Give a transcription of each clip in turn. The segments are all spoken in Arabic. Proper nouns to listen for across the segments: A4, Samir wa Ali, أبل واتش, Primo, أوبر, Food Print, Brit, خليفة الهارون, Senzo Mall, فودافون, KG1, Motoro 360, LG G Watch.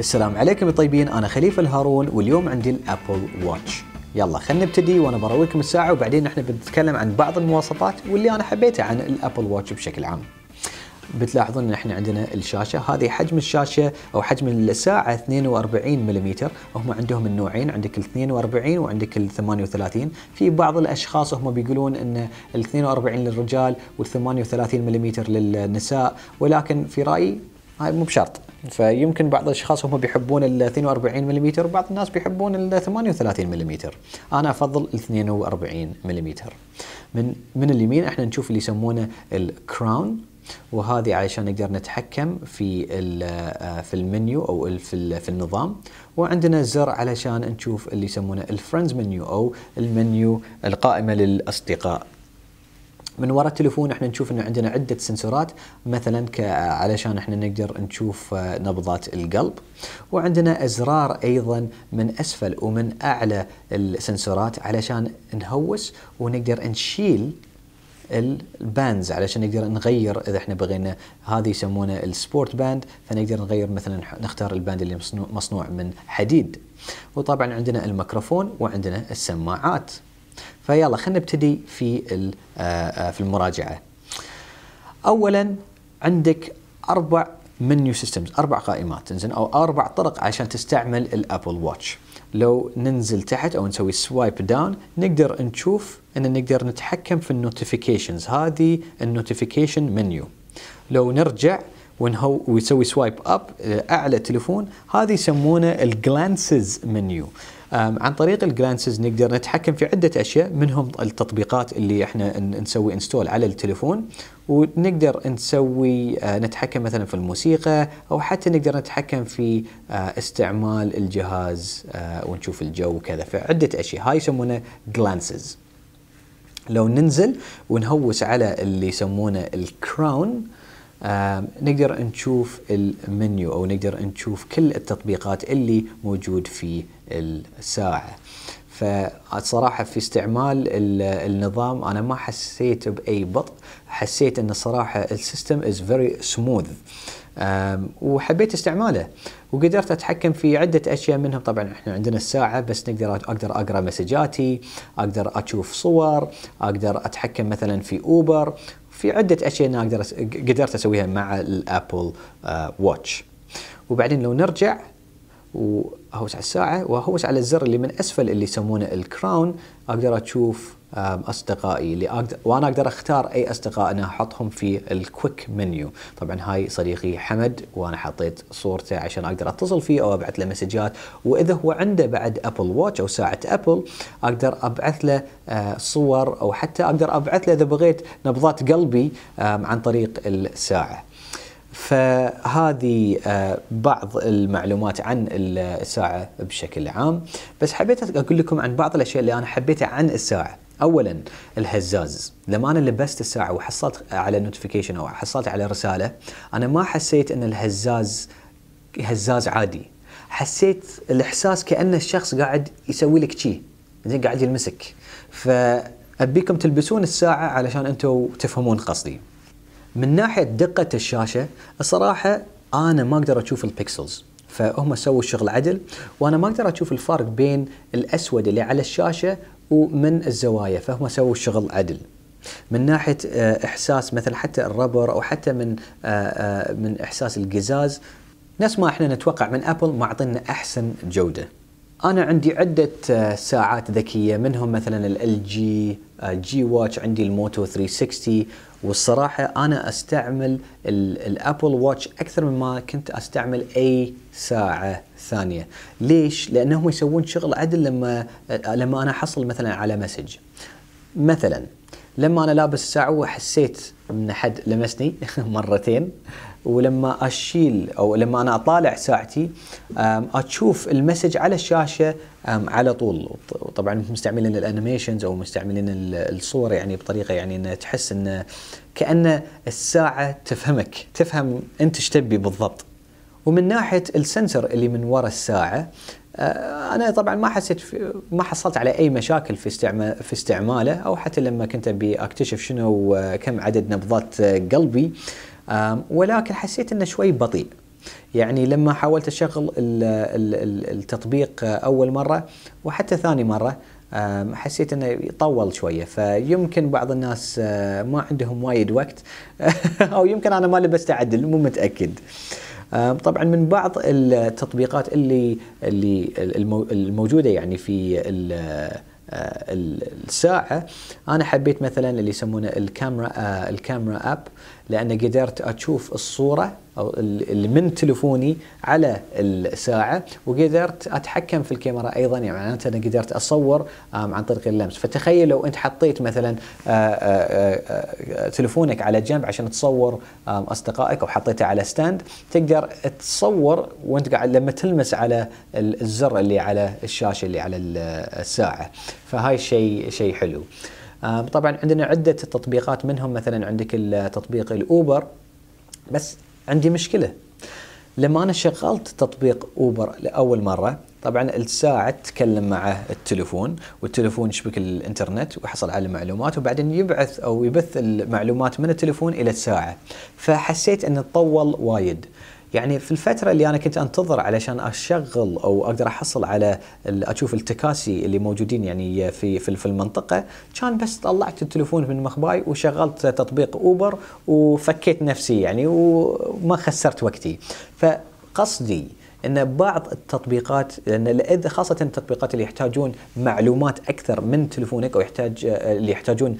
السلام عليكم يا طيبين، انا خليفة الهارون واليوم عندي الابل واتش. يلا خلينا نبتدي وانا برويكم الساعة وبعدين احنا بنتكلم عن بعض المواصفات واللي انا حبيتها عن الابل واتش بشكل عام. بتلاحظون ان احنا عندنا الشاشة، هذه حجم الشاشة او حجم الساعة 42 ملم، هم عندهم النوعين، عندك ال 42 وعندك ال 38. في بعض الاشخاص هم بيقولون ان ال 42 للرجال وال 38 ملم للنساء، ولكن في رأيي هاي مو بشرط، فيمكن بعض الاشخاص هم بيحبون ال 42 ملم وبعض الناس بيحبون ال 38 ملم، انا افضل ال 42 ملم. من اليمين احنا نشوف اللي يسمونه الكراون، وهذه علشان نقدر نتحكم في المنيو او في النظام، وعندنا زر علشان نشوف اللي يسمونه الفريندز منيو او المنيو القائمه للاصدقاء. من وراء التليفون احنا نشوف انه عندنا عده سنسورات، مثلا علشان احنا نقدر نشوف نبضات القلب، وعندنا ازرار ايضا من اسفل ومن اعلى السنسورات علشان نهوس ونقدر نشيل الباندز علشان نقدر نغير اذا احنا بغينا. هذه يسمونه السبورت باند، فنقدر نغير مثلا نختار الباند اللي مصنوع من حديد. وطبعا عندنا الميكروفون وعندنا السماعات. فيلا خلينا نبتدي في المراجعة. اولا عندك 4 منيو سيستمز، 4 قائمات، انزين، او 4 طرق عشان تستعمل الابل واتش. لو ننزل تحت او نسوي سوايب داون نقدر نشوف ان نقدر نتحكم في النوتيفيكيشنز، هذه النوتيفيكيشن منيو. لو نرجع ونسوي سوايب اب اعلى تليفون، هذه يسمونه الجلانسز منيو. عن طريق الجلانسز نقدر نتحكم في عدة أشياء، منهم التطبيقات اللي احنا نسوي انستول على التليفون، ونقدر نسوي نتحكم مثلا في الموسيقى، أو حتى نقدر نتحكم في استعمال الجهاز ونشوف الجو وكذا، فعدة أشياء، هاي يسمونه جلانسز. لو ننزل ونهوس على اللي يسمونه الكراون نقدر نشوف المنيو أو نقدر نشوف كل التطبيقات اللي موجود في الساعة. فصراحة في استعمال النظام أنا ما حسيت بأي بطء، حسيت أن صراحة السيستم is very smooth وحبيت استعماله، وقدرت أتحكم في عدة أشياء، منهم طبعا إحنا عندنا الساعة بس أقدر أقرأ مسجاتي، أقدر أشوف صور، أقدر أتحكم مثلا في أوبر، في عدة أشياء أنا قدرت أسويها مع الأبل واتش. وبعدين لو نرجع وأهوس على الساعة وأهوس على الزر اللي من أسفل اللي يسمونه الكراون، أقدر أشوف أصدقائي اللي وأنا أقدر أختار أي أصدقاء أنا أحطهم في الكويك منيو. طبعا هاي صديقي حمد وأنا حطيت صورته عشان أقدر أتصل فيه أو أبعث له مسجات، وإذا هو عنده بعد أبل واتش أو ساعة أبل أقدر أبعث له صور، أو حتى أقدر أبعث له إذا بغيت نبضات قلبي عن طريق الساعة. فهذه بعض المعلومات عن الساعة بشكل عام، بس حبيت أقول لكم عن بعض الأشياء اللي أنا حبيتها عن الساعة. أولاً الهزاز، لما أنا لبست الساعة وحصلت على نوتيفيكيشن أو حصلت على رسالة، أنا ما حسيت أن الهزاز هزاز عادي، حسيت الإحساس كأن الشخص قاعد يسوي لك شيء، زين، قاعد يلمسك. فأبيكم تلبسون الساعة علشان أنتم تفهمون قصدي. من ناحية دقة الشاشة، الصراحة أنا ما أقدر أشوف البيكسلز، فهم سووا الشغل عدل، وأنا ما أقدر أشوف الفرق بين الأسود اللي على الشاشة ومن الزوايا، فهم سووا الشغل عدل. من ناحية إحساس مثل حتى الربر أو حتى من إحساس القزاز، نفس ما إحنا نتوقع من أبل، ما أعطينا أحسن جودة. أنا عندي عدة ساعات ذكية، منهم مثلا ال LG G Watch، عندي الموتو 360، والصراحة أنا أستعمل الأبل واتش أكثر مما كنت أستعمل أي ساعة ثانية. ليش؟ لأنهم يسوون شغل عدل. لما أنا حصل مثلا على مسج، مثلا لما أنا لابس الساعة وحسيت أن حد لمسني مرتين، ولما أشيل أو لما أنا أطالع ساعتي أشوف المسج على الشاشة على طول. طبعا مستعملين الانيميشنز أو مستعملين الصور، يعني بطريقة يعني أن تحس أن كأن الساعة تفهمك، تفهم أنت ايش تبي بالضبط. ومن ناحية السنسر اللي من وراء الساعة، أنا طبعا ما حصلت على أي مشاكل في استعماله، أو حتى لما كنت أبي أكتشف شنو كم عدد نبضات قلبي، ولكن حسيت أنه شوي بطيء. يعني لما حاولت أشغل التطبيق أول مرة وحتى ثاني مرة حسيت انه يطول شويه، فيمكن بعض الناس ما عندهم وايد وقت او يمكن انا ما لبست عدل، مو متاكد. طبعا من بعض التطبيقات اللي الموجوده يعني في الساعه، انا حبيت مثلا اللي يسمونه الكاميرا اب، لان قدرت اشوف الصوره او اللي من تلفوني على الساعه، وقدرت اتحكم في الكاميرا ايضا، يعني معناته انا قدرت اصور عن طريق اللمس. فتخيل لو انت حطيت مثلا تلفونك على جنب عشان تصور اصدقائك، او حطيته على ستاند، تقدر تصور وانت قاعد لما تلمس على الزر اللي على الشاشه اللي على الساعه، فهاي شيء حلو. طبعا عندنا عدة تطبيقات، منهم مثلا عندك التطبيق الأوبر، بس عندي مشكلة. لما أنا شغلت تطبيق أوبر لأول مرة، طبعا الساعة تتكلم مع التلفون، والتلفون يشبك الانترنت ويحصل على معلومات، وبعدين يبعث أو يبث المعلومات من التلفون إلى الساعة، فحسيت أنه تطول وايد. يعني في الفترة اللي أنا كنت أنتظر علشان أشغل أو أقدر أحصل على أشوف التكاسي اللي موجودين يعني في المنطقة، كان بس طلعت التلفون من مخباي وشغلت تطبيق أوبر وفكيت نفسي يعني، وما خسرت وقتي. فقصدي أن بعض التطبيقات، لأن خاصة التطبيقات اللي يحتاجون معلومات أكثر من تلفونك، أو اللي يحتاجون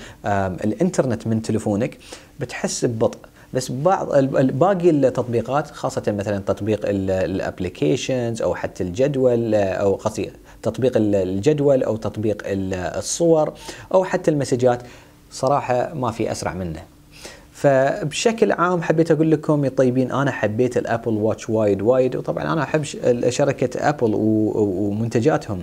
الإنترنت من تلفونك، بتحس ببطء. بس باقي التطبيقات، خاصة مثلا تطبيق الابلكيشنز، او حتى الجدول، او قصدي تطبيق الجدول، او تطبيق الصور، او حتى المسجات، صراحة ما في اسرع منه. فبشكل عام حبيت اقول لكم يا طيبين، انا حبيت الابل واتش وايد، وطبعا انا احب شركة ابل ومنتجاتهم،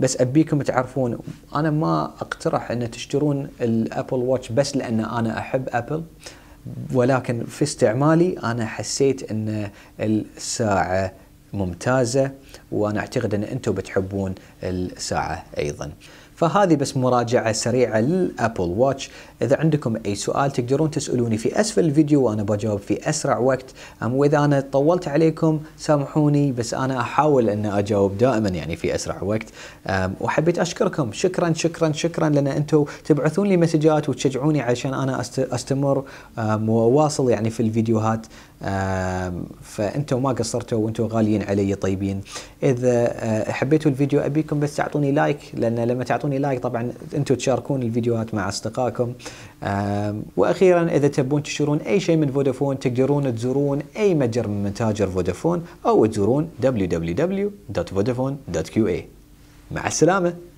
بس ابيكم تعرفون انا ما اقترح ان تشترون الابل واتش بس لان انا احب ابل، ولكن في استعمالي أنا حسيت أن الساعة ممتازة، وأنا أعتقد أن أنتم بتحبون الساعة أيضا. فهذه بس مراجعة سريعة للأبل واتش. إذا عندكم أي سؤال تقدرون تسألوني في أسفل الفيديو، وأنا بجاوب في أسرع وقت. وإذا أنا طولت عليكم سامحوني، بس أنا أحاول أن أجاوب دائما يعني في أسرع وقت. وحبيت أشكركم، شكرا شكرا شكرا، لأن أنتم تبعثون لي مسجات وتشجعوني عشان أنا أستمر وواصل يعني في الفيديوهات. فأنتم ما قصرتوا، وأنتم غاليين علي طيبين. إذا حبيتوا الفيديو أبيكم بس تعطوني لايك، لأن لما تعطوني لايك طبعا أنتم تشاركون الفيديوهات مع أصدقائكم. وأخيرا، إذا تبون تشترون أي شيء من فودافون تقدرون تزورون أي متجر من متاجر فودافون، أو تزورون www.vodafone.qa. مع السلامة.